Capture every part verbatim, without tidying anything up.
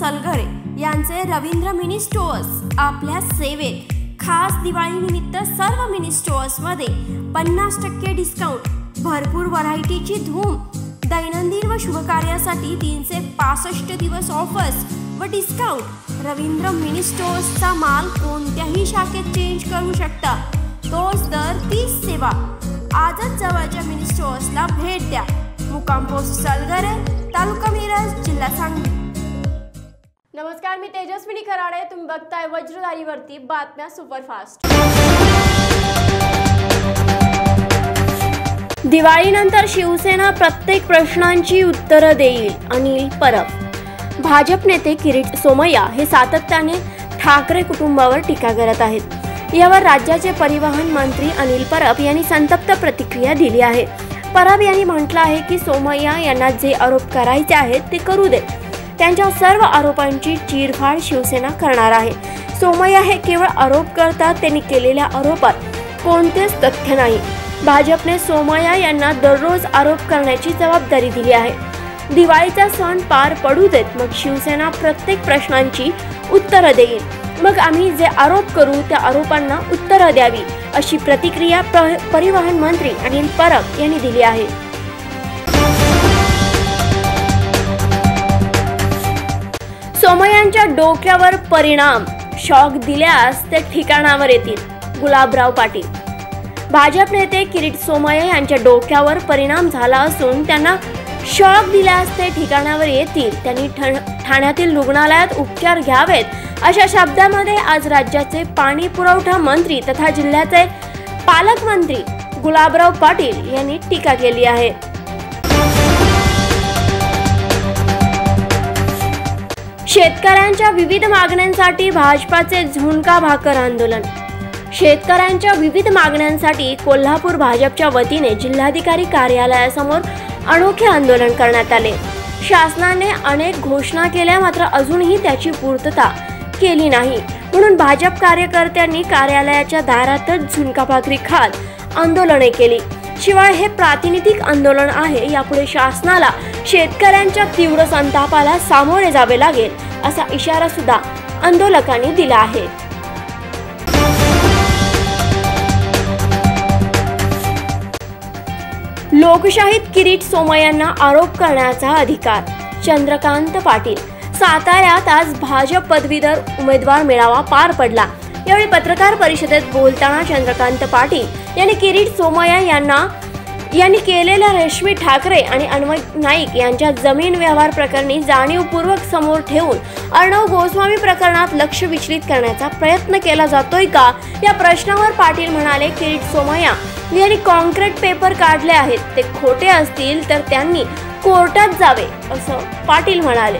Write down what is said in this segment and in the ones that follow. सलगरे यांचे Ravindra mini stores आपल्या सेवेत. खास दिवाळीनिमित्त सर्व मिनी स्टोअर्समध्ये पन्नास टक्के डिस्काउंट, भरपूर व्हरायटीची धूम, दैनंदिन व शुभकार्यासाठी तीनशे पासष्ट दिवस ऑफर्स व डिस्काउंट. रवींद्र मिनी स्टोअर्सचा माल कोणत्याही शाखेत चेंज करू शकता. तोच दर तीस सेवा. आजच जवळच्या मिनी स्टोअर्सला भेट द्या. मुक्काम पोस्ट सलगरे, तालुका मिरज, जिल्हा सांगली. नमस्कार, मी तेजस्विनी खराडे. तुम्ही बघताय वज्रधारीवरती बातम्या सुपरफास्ट. दिवाळीनंतर शिवसेना प्रत्येक प्रश्नांची उत्तरं देईल, अनिल परब. भाजप नेते किरीट सोमैया हे सातत्याने ठाकरे कुटुंबावर टीका करत आहेत. यावर राज्याचे परिवहन मंत्री अनिल परब यांनी संतप्त प्रतिक्रिया दिली आहे. परब यांनी म्हटलं आहे की सोमैया यांना जे आरोप करायचे आहेत ते करू दे. त्यांच्या सर्व आरोपांची चीरफाड शिवसेना करणार आहे. सोमैया हे केवळ आरोप करतात, त्यांनी केलेल्या आरोपात कोणतेच तथ्य नाही. भाजपने सोमैया यांना दररोज आरोप करण्याची जबाबदारी दिली आहे. दिवाळीचा सण पार पडू देत, मग शिवसेना प्रत्येक प्रश्नांची उत्तरं देईल. मग आम्ही जे आरोप करू त्या आरोपांना उत्तरं द्यावी, अशी प्रतिक्रिया परिवहन मंत्री अनिल परब यांनी दिली आहे. सोमय्यांच्या डोक्यावर परिणाम, शॉक दिल्यास ते ठिकाणावर येतील, गुलाबराव पाटील. भाजप नेते किरीट सोमैया यांच्या डोक्यावर परिणाम झाला असून त्यांना शॉक दिल्यास ते ठिकाणावर येतील. त्यांनी ठाण्यातील रुग्णालयात उपचार घ्यावेत, अशा शब्दामध्ये आज राज्याचे पाणी पुरवठा मंत्री तथा जिल्ह्याचे पालकमंत्री गुलाबराव पाटील यांनी टीका केली आहे. शेतकऱ्यांच्या विविध मागण्यांसाठी भाजपाचे झुणका भाकर आंदोलन. शेतकऱ्यांच्या विविध मागण्यांसाठी कोल्हापूर भाजपच्या वतीने जिल्हाधिकारी कार्यालयासमोर अनोखे आंदोलन करण्यात आले. शासनाने अनेक घोषणा केल्या, मात्र अजूनही त्याची पूर्तता केली नाही, म्हणून भाजप कार्यकर्त्यांनी कार्यालयाच्या दारातच झुणका भाकरी खात आंदोलने केली. शिवाय हे प्रातिनिधिक आंदोलन आहे, यापुढे शासनाला शेतकऱ्यांच्या तीव्र संतापाला सामोरे जावे लागेल, असा इशारा सुद्धा आंदोलकांनी दिला आहे. लोकशाहीत किरीट सोमय्यांना आरोप करण्याचा अधिकार, चंद्रकांत पाटील. साताऱ्यात आज भाजप पदवीधर उमेदवार मेळावा पार पडला. यावेळी पत्रकार परिषदेत बोलताना चंद्रकांत पाटील यांनी किरीट सोमैया यांना यांनी केलेल्या रश्मी ठाकरे आणि अनमित नाईक यांच्या जमीन व्यवहार प्रकरणी जाणीवपूर्वक समोर ठेवून अर्णव गोस्वामी प्रकरणात लक्ष विचलित करण्याचा प्रयत्न केला जातोय का, या प्रश्नावर पाटील म्हणाले, किरीट सोमैया यांनी कॉन्क्रीट पेपर काढले आहेत, ते खोटे असतील तर त्यांनी कोर्टात जावे, असं पाटील म्हणाले.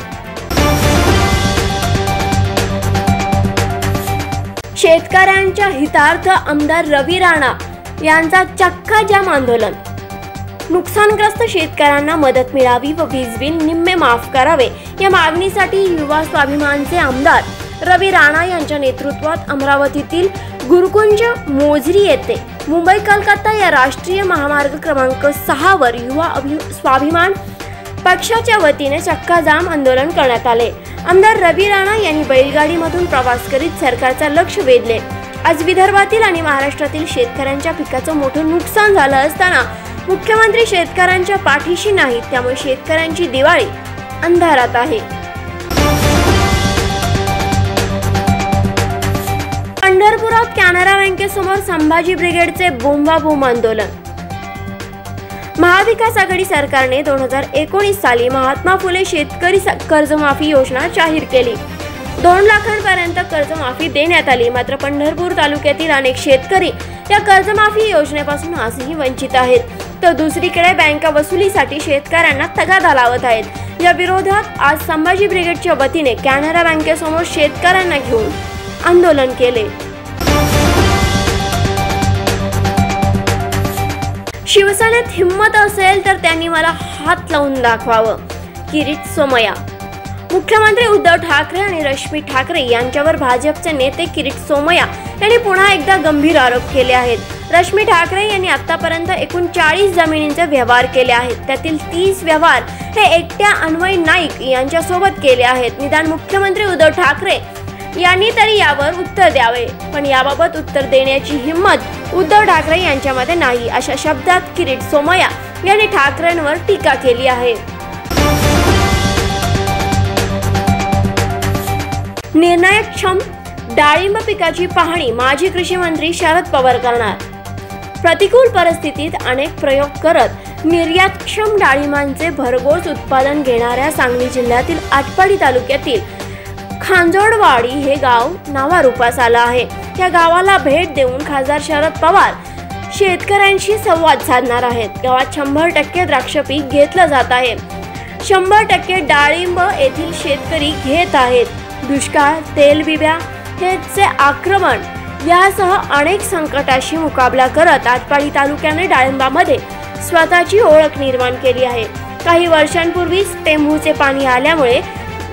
शेतकऱ्यांच्या हितार्थ आमदार रवी राणा यांचा चक्काजाम आंदोलन. नुकसानग्रस्त शेतकऱ्यांना मदत मिळावी व वीज बिल निम्मे माफ करावे, या मागणीसाठी युवा स्वाभिमानचे आमदार रवी राणा यांच्या नेतृत्वात अमरावतीतील गुरुकुंज मोझरी येथे मुंबई कलकत्ता या राष्ट्रीय महामार्ग क्रमांक सहा वर युवा स्वाभिमान पक्षाच्या वतीने चक्काजाम आंदोलन करण्यात आले. आमदार रवी राणा यांनी बैलगाडीमधून प्रवास करीत सरकारचा लक्ष वेधले. आज विदर्भातील आणि महाराष्ट्रातील शेतकऱ्यांच्या पिकाचं मोठं नुकसान झालं असताना मुख्यमंत्री शेतकऱ्यांच्या पाठीशी नाहीत, त्यामुळे शेतकऱ्यांची दिवाळी अंधारात आहे. पंढरपुरात कॅनरा बँकेसमोर संभाजी ब्रिगेडचे बोंबाबोंब आंदोलन. महाविकास आघाडी सरकारने दोन हजार एकोणीस साली महात्मा फुले शेतकरी कर्जमाफी योजना जाहीर केली. दोन लाखांपर्यंत कर्जमाफी देण्यात आली, मात्र पंढरपूर तालुक्यातील अनेक शेतकरी या कर्जमाफी योजनेपासून आजही वंचित आहेत, तर दुसरीकडे बँका वसुलीसाठी शेतकऱ्यांना तगादा लावत आहेत. या विरोधात आज संभाजी ब्रिगेडच्या वतीने कॅनरा बँकेसमोर शेतकऱ्यांना घेऊन आंदोलन केले. शिवसेनेत हिंमत असेल तर त्यांनी मला हात लावून दाखवावं, किरीट सोमैया. मुख्यमंत्री उद्धव ठाकरे आणि रश्मी ठाकरे यांच्यावर भाजपचे नेते किरीट सोमैया यांनी पुन्हा एकदा गंभीर आरोप केले आहेत. रश्मी ठाकरे यांनी आतापर्यंत एकूण चाळीस जमिनींचे व्यवहार केले आहेत, त्यातील तीस व्यवहार हे एकट्या अन्वय नाईक यांच्यासोबत केले आहेत। निदान मुख्यमंत्री उद्धव ठाकरे यांनी तरी यावर उत्तर द्यावे, पण याबाबत उत्तर देण्याची हिम्मत उद्धव ठाकरे यांच्यामध्ये नाही, अशा शब्दात किरीट सोमैया यांनी ठाकरेंवर टीका केली आहे। निर्णयक्षम डाळिंब पिकाची पाहणी माजी कृषी मंत्री शरद पवार करणार। प्रतिकूल परिस्थितीत अनेक प्रयोग करत निर्यातक्षम डाळिंबांचे भरघोस उत्पादन घेणाऱ्या सांगली जिल्ह्यातील आटपाडी तालुक्यातील खांजोडवाडी हे गाव नावारूपास आलं आहे। त्या गावाला भेट देऊन खासदार शरद पवार शेतकऱ्यांशी संवाद साधणार आहेत। गावात शंभर टक्के द्राक्ष पीक घेतलं जात आहे, शंभर टक्के डाळिंब येथील शेतकरी घेत आहेत। दुष्काळ, तेलबिब्या, हेचे आक्रमण यासह अनेक संकटाशी मुकाबला करत आटपाडी तालुक्याने डाळिंबामध्ये स्वतःची ओळख निर्माण केली आहे। काही वर्षांपूर्वी टेंभूचे पाणी आल्यामुळे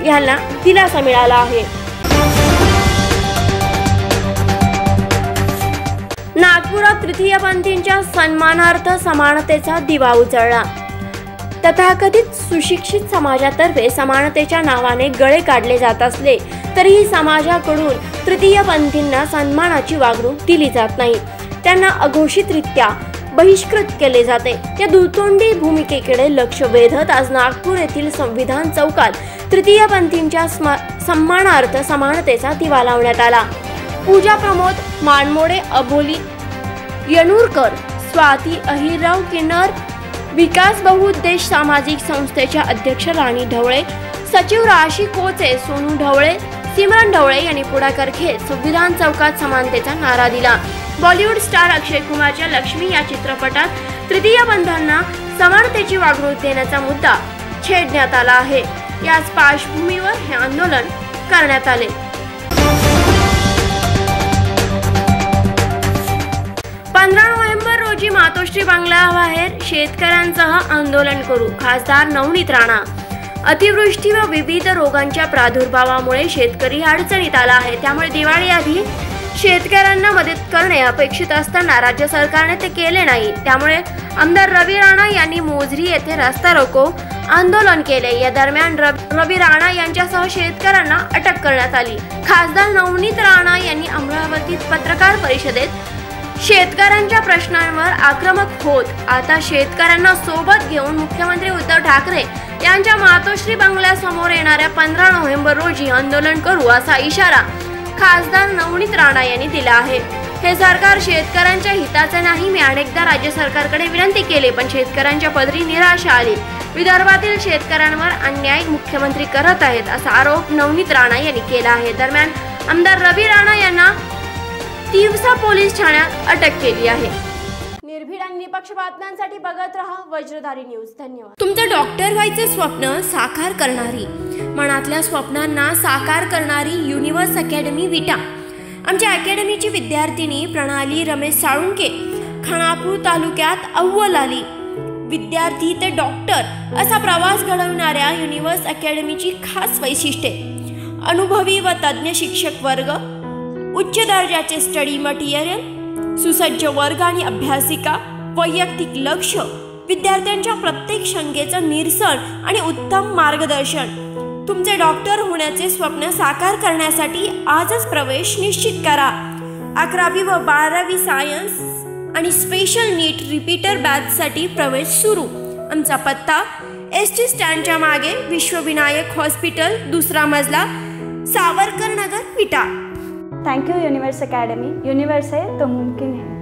यांना दिलासा मिळाला आहे। नागपुरात तृतीयपंथींच्या सन्मानार्थ समानतेचा दिवा उजळला। तथाकथित सुशिक्षित समाजातर्फे समानतेच्या नावाने गळे काढले जात असले तरीही समाजाकडून तृतीयपंथींना सन्मानाची वागणूक दिली जात नाही, त्यांना अघोषितरित्या बहिष्कृत केले जाते। या दुतोंडी भूमिकेकडे लक्ष वेधत आज नागपूर येथील संविधान चौकात तृतीयपंथींच्या सन्मानार्थ समानतेचा दिवा लावण्यात आला। पूजा प्रमोद, मानमोडे, अबोली, यनूरकर, स्वाती अहिरराव, किन्नर विकास बहुउद्देश सामाजिक संस्थेच्या अध्यक्ष राणी ढवळे, सचिव राशि कोचे, सोनू ढवळे, सिमरन ढवळे यांनी पुढाकार घेत संविधान चौकात समानतेचा नारा दिला। बॉलिवूड स्टार अक्षय कुमारच्या लक्ष्मी या चित्रपटात तृतीयपंथांना समानतेची वागणूक देण्याचा मुद्दा छेडण्यात आला आहे। याच पार्श्वभूमीवर हे आंदोलन करण्यात आले। पंधरा नोव्हेंबर रोजी मातोश्री बंगला बाहेर शेतकऱ्यांसह आंदोलन करू, खासदार नवनीत राणा। अतिवृष्टी व विविध रोगांच्या प्रादुर्भावामुळे शेतकरी अडचणीत आला आहे, त्यामुळे दिवाळीआधी शेतकऱ्यांना मदत करणे अपेक्षित असताना राज्य सरकारने ते केले नाही, त्यामुळे आमदार रवी राणा यांनी मोझरी येथे रस्ता रोको आंदोलन केले। या दरम्यान रवी राणा यांच्यासह शेतकऱ्यांना अटक करण्यात आली। खासदार नवनीत राणा यांनी अमरावतीत पत्रकार परिषदेत शेतकऱ्यांच्या प्रश्नांवर आक्रमक होत आता शेतकऱ्यांना सोबत घेऊन मुख्यमंत्री उद्धव ठाकरे यांच्या मातोश्री बंगल्यासमोर येणाऱ्या पंधरा नोव्हेंबर रोजी आंदोलन करू, असा इशारा खासदार नवनीत राणा यांनी दिला आहे। हे सरकार शेतकऱ्यांच्या हिताचं नाही, मी अनेकदा राज्य सरकारकडे विनंती केली, पण शेतकऱ्यांच्या पदरी निराशा आली। विदर्भातील शेतकऱ्यांवर अन्याय मुख्यमंत्री करत आहेत, असा आरोप नवनीत राणा यांनी केला आहे। दरम्यान आमदार रवी राणा यांना तिवसा पोलीस ठाण्यात अटक केली आहे। निर्भीड आणि निष्पक्ष बातम्यांसाठी बघत रहा वज्रधारी न्यूज। धन्यवाद। तुमचं डॉक्टर व्हायचं स्वप्न साकार करणारी, मनातल्या स्वप्नांना साकार करणारी यूनिवर्स एकेडमी विटा। आमच्या अकॅडमीची विद्यार्थिनी प्रणाली रमेश साळुंके खानापूर तालुक्यात अव्वल आली। विद्यार्थी ते डॉक्टर असा प्रवास घडवणाऱ्या युनिवर्स अकॅडमीची खास वैशिष्ट्ये, अनुभवी व तज्ज्ञ शिक्षक वर्ग, उच्च दर्जाचे स्टडी मटेरियल, सुसज्ज वर्ग आणि अभ्यासिका, वैयक्तिक लक्ष, विद्यार्थ्यांच्या प्रत्येक शंकेचं निरसन आणि उत्तम मार्गदर्शन। तुमचे डॉक्टर होण्याचे स्वप्न साकार करण्यासाठी आजच प्रवेश निश्चित करा। अकरावी व बारावी सायन्स आणि स्पेशल नीट रिपीटर बॅचसाठी प्रवेश सुरू। आमचा पत्ता एस टी स्टँडच्या मागे विश्वविनायक हॉस्पिटल, दुसरा मजला, Savarkar Nagar, Vita. Thank you universe academy, universe है तो मुमकिन है।